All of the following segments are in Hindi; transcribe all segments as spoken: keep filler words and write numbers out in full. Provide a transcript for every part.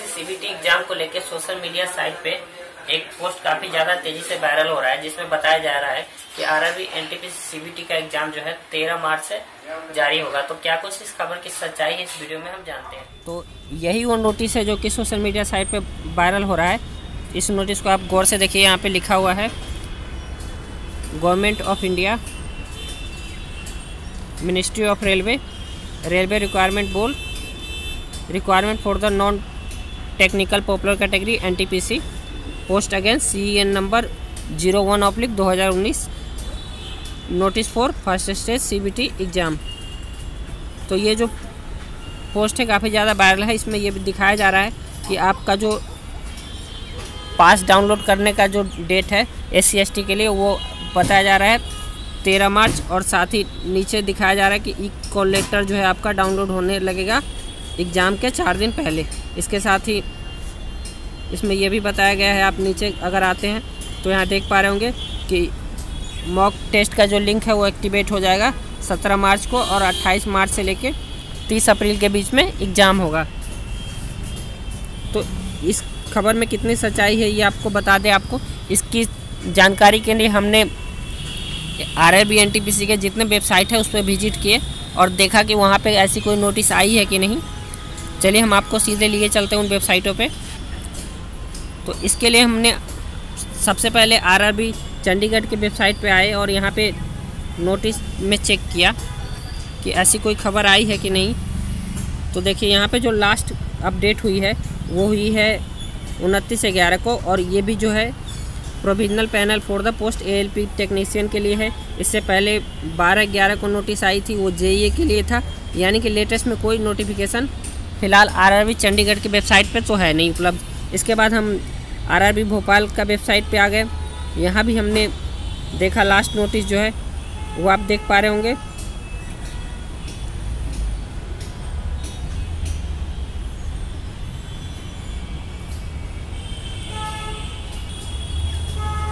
एनटीपीसी सीबीटी एग्जाम को लेकर सोशल मीडिया साइट पे एक पोस्ट काफी ज्यादा तेजी से वायरल हो रहा है, जिसमें बताया जा रहा है कि आरआरबी एनटीपीसी सीबीटी का एग्जाम जो है तेरह मार्च से जारी होगा। तो क्या कुछ इस खबर की सच्चाई है, इस वीडियो में हम जानते हैं। तो यही वो नोटिस है जो कि सोशल मीडिया साइट पे वायरल हो रहा है। इस नोटिस को आप गौर से देखिए, यहाँ पे लिखा हुआ है government of India, ministry of railway, railway requirement board, requirement for the non technical popular category NTPC, post against CEN number zero one oblique दो हज़ार उन्नीस, notice for first stage CBT exam. तो ये जो पोस्ट है काफ़ी ज़्यादा वायरल है। इसमें यह भी दिखाया जा रहा है कि आपका जो पास डाउनलोड करने का जो डेट है एस सी एस टी के लिए वो बताया जा रहा है तेरह मार्च, और साथ ही नीचे दिखाया जा रहा है कि ई कॉलेक्टर जो है आपका डाउनलोड होने लगेगा एग्ज़ाम के चार दिन पहले। इसके साथ ही इसमें यह भी बताया गया है, आप नीचे अगर आते हैं तो यहाँ देख पा रहे होंगे कि मॉक टेस्ट का जो लिंक है वो एक्टिवेट हो जाएगा सत्रह मार्च को, और अट्ठाईस मार्च से लेकर तीस अप्रैल के बीच में एग्ज़ाम होगा। तो इस खबर में कितनी सच्चाई है ये आपको बता दें। आपको इसकी जानकारी के लिए हमने आरआरबी एनटीपीसी के जितने वेबसाइट है उस पर विजिट किए और देखा कि वहाँ पर ऐसी कोई नोटिस आई है कि नहीं। चलिए हम आपको सीधे लिए चलते हैं उन वेबसाइटों पर। तो इसके लिए हमने सबसे पहले आरआरबी चंडीगढ़ की वेबसाइट पे आए और यहाँ पे नोटिस में चेक किया कि ऐसी कोई खबर आई है कि नहीं। तो देखिए यहाँ पे जो लास्ट अपडेट हुई है वो हुई है उनतीस ग्यारह को, और ये भी जो है provisional panel for the post ALP technician के लिए है। इससे पहले बारह ग्यारह को नोटिस आई थी, वो जेईई के लिए था। यानी कि लेटेस्ट में कोई नोटिफिकेशन फ़िलहाल आरआरबी चंडीगढ़ की वेबसाइट पर तो है नहीं उपलब्ध। इसके बाद हम आरआरबी भोपाल का वेबसाइट पे आ गए। यहाँ भी हमने देखा लास्ट नोटिस जो है वो आप देख पा रहे होंगे।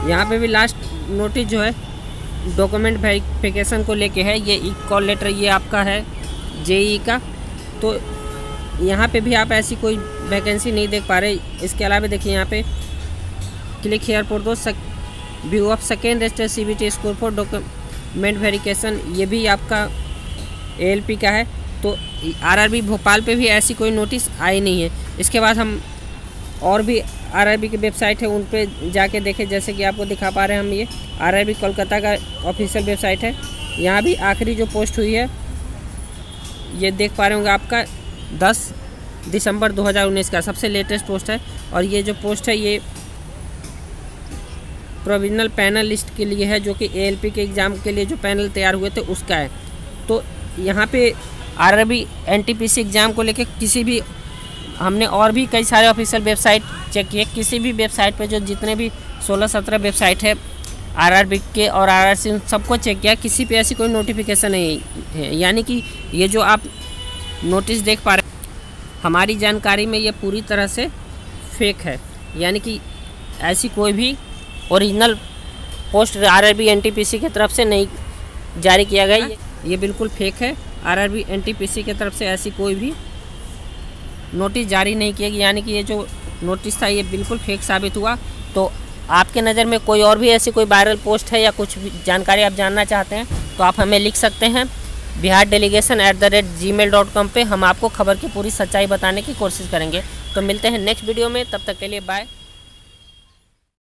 यहाँ पे भी लास्ट नोटिस जो है डॉक्यूमेंट वेरिफिकेशन को लेके है। ये ई कॉल लेटर ये आपका है जेईई का। तो यहाँ पे भी आप ऐसी कोई वैकेंसी नहीं देख पा रहे। इसके अलावा देखिए यहाँ पे click here for to view of second stage CBT score for document verification, ये भी आपका एएलपी का है। तो आरआरबी भोपाल पे भी ऐसी कोई नोटिस आई नहीं है। इसके बाद हम और भी आरआरबी की वेबसाइट है उन पे जाके देखें, जैसे कि आपको दिखा पा रहे हैं हम, ये आरआरबी कोलकाता का ऑफिशियल वेबसाइट है। यहाँ भी आखिरी जो पोस्ट हुई है ये देख पा रहे होंगे आपका दस दिसंबर दो हज़ार उन्नीस का सबसे लेटेस्ट पोस्ट है। और ये जो पोस्ट है ये प्रोविजनल पैनल लिस्ट के लिए है, जो कि एएलपी के एग्ज़ाम के लिए जो पैनल तैयार हुए थे उसका है। तो यहाँ पे आरआरबी एनटीपीसी एग्ज़ाम को लेके किसी भी हमने और भी कई सारे ऑफिशियल वेबसाइट चेक किए, किसी भी वेबसाइट पे जो जितने भी सोलह सत्रह वेबसाइट है आरआरबी के और आरआरसी उन सबको चेक किया, किसी पे ऐसी कोई नोटिफिकेशन नहीं है। यानी कि ये जो आप नोटिस देख पा रहे हमारी जानकारी में ये पूरी तरह से फेक है। यानी कि ऐसी कोई भी ओरिजिनल पोस्ट आरआरबी एनटीपीसी की तरफ से नहीं जारी किया गया, ये, ये बिल्कुल फेक है। आरआरबी एनटीपीसी की तरफ से ऐसी कोई भी नोटिस जारी नहीं किया गया। यानी कि ये जो नोटिस था ये बिल्कुल फेक साबित हुआ। तो आपके नज़र में कोई और भी ऐसी कोई वायरल पोस्ट है या कुछ जानकारी आप जानना चाहते हैं तो आप हमें लिख सकते हैं Bihar delegation at the rate Gmail dot com पर। हम आपको खबर की पूरी सच्चाई बताने की कोशिश करेंगे। तो मिलते हैं नेक्स्ट वीडियो में, तब तक के लिए बाय।